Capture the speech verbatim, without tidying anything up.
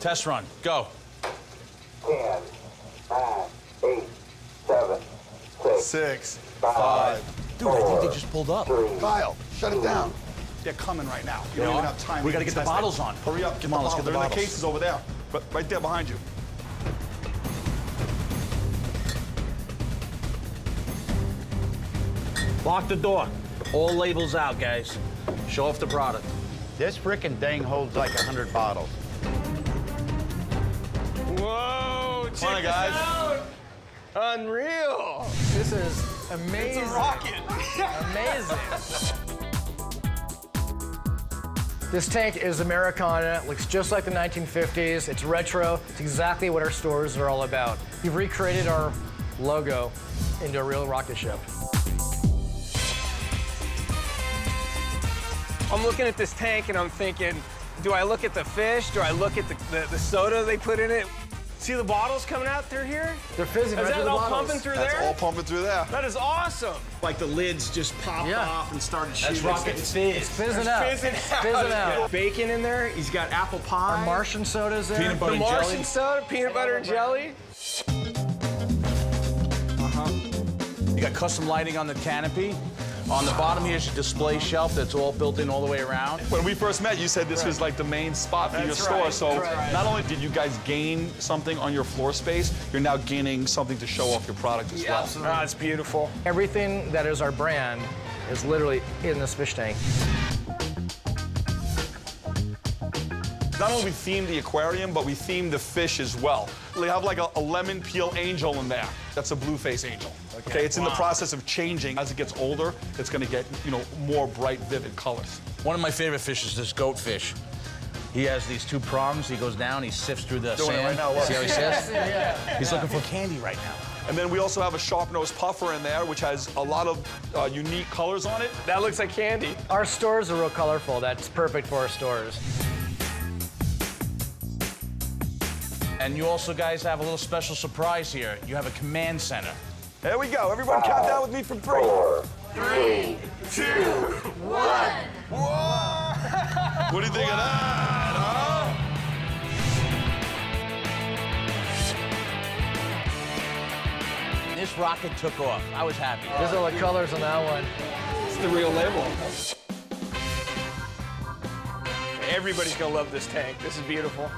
Test run, go. Ten, nine, eight, seven, six, six five, five. Dude, four, I think they just pulled up. Three, Kyle, shut two. It down. They're coming right now. You, you don't even have time. We, we gotta get the bottles it. On. Hurry up, come on, let's get the bottles. They're in the cases over there. Right there behind you. Lock the door. All labels out, guys. Show off the product. This frickin' thing holds like a hundred bottles. Whoa, check on, guys. Out. Unreal. This is amazing. It's a rocket. Amazing. This tank is Americana. It looks just like the nineteen fifties. It's retro. It's exactly what our stores are all about. We've recreated our logo into a real rocket ship. I'm looking at this tank and I'm thinking, do I look at the fish? Do I look at the, the, the soda they put in it? See the bottles coming out through here? They're fizzing right through the bottles. Is that all pumping through there? That's all pumping through there. That is awesome. Like the lids just popped yeah. off and started shooting. That's Rocket Fizz. It's fizzing out. It's fizzing out. Bacon in there. He's got apple pie. Our Martian soda's there. Peanut butter and jelly. The Martian soda, peanut butter and jelly. Uh-huh. You got custom lighting on the canopy. On the bottom here is your display shelf that's all built in all the way around. When we first met, you said this right. was like the main spot for that's your store. Right. So right. not only did you guys gain something on your floor space, you're now gaining something to show off your product as yeah, well. Absolutely. Oh, it's beautiful. Everything that is our brand is literally in this fish tank. Not only we theme the aquarium, but we theme the fish as well. They have like a, a lemon peel angel in there. That's a blue-face angel. Okay, okay it's wow. in the process of changing. As it gets older, it's gonna get, you know, more bright, vivid colors. One of my favorite fish is this goatfish. He has these two prongs. He goes down, he sifts through the Doing sand. It right now, see how he sifts? yeah, yeah. He's yeah. looking for candy right now. And then we also have a sharp-nosed puffer in there, which has a lot of uh, unique colors on it. That looks like candy. Our stores are real colorful. That's perfect for our stores. And you also guys have a little special surprise here. You have a command center. There we go. Everyone count down with me from three. Four, three, two, one. Whoa! What do you think Whoa. Of that, huh? This rocket took off. I was happy. There's all the colors on that one. It's the real label. Everybody's gonna love this tank. This is beautiful.